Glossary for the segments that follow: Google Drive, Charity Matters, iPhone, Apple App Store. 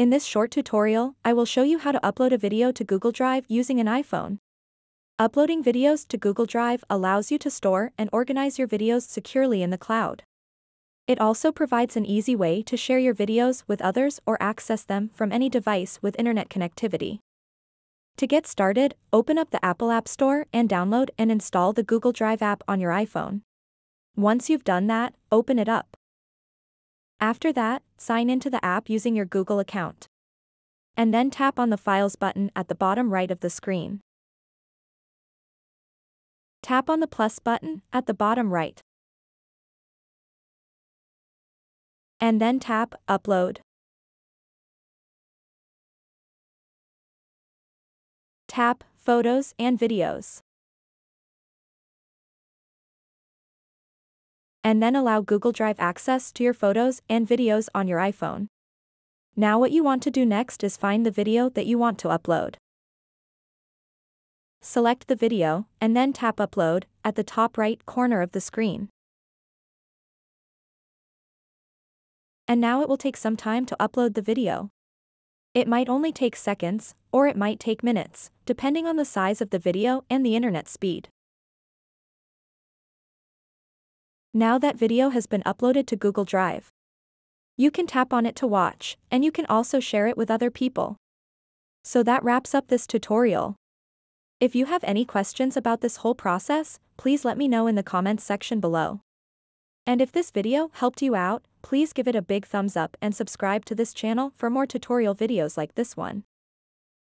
In this short tutorial, I will show you how to upload a video to Google Drive using an iPhone. Uploading videos to Google Drive allows you to store and organize your videos securely in the cloud. It also provides an easy way to share your videos with others or access them from any device with internet connectivity. To get started, open up the Apple App Store and download and install the Google Drive app on your iPhone. Once you've done that, open it up. After that, sign into the app using your Google account. And then tap on the Files button at the bottom right of the screen. Tap on the plus button at the bottom right. And then tap Upload. Tap Photos and Videos. And then allow Google Drive access to your photos and videos on your iPhone. Now what you want to do next is find the video that you want to upload. Select the video, and then tap Upload at the top right corner of the screen. And now it will take some time to upload the video. It might only take seconds, or it might take minutes, depending on the size of the video and the internet speed. Now that video has been uploaded to Google Drive. You can tap on it to watch, and you can also share it with other people. So that wraps up this tutorial. If you have any questions about this whole process, please let me know in the comments section below. And if this video helped you out, please give it a big thumbs up and subscribe to this channel for more tutorial videos like this one.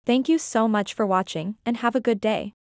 Thank you so much for watching, and have a good day.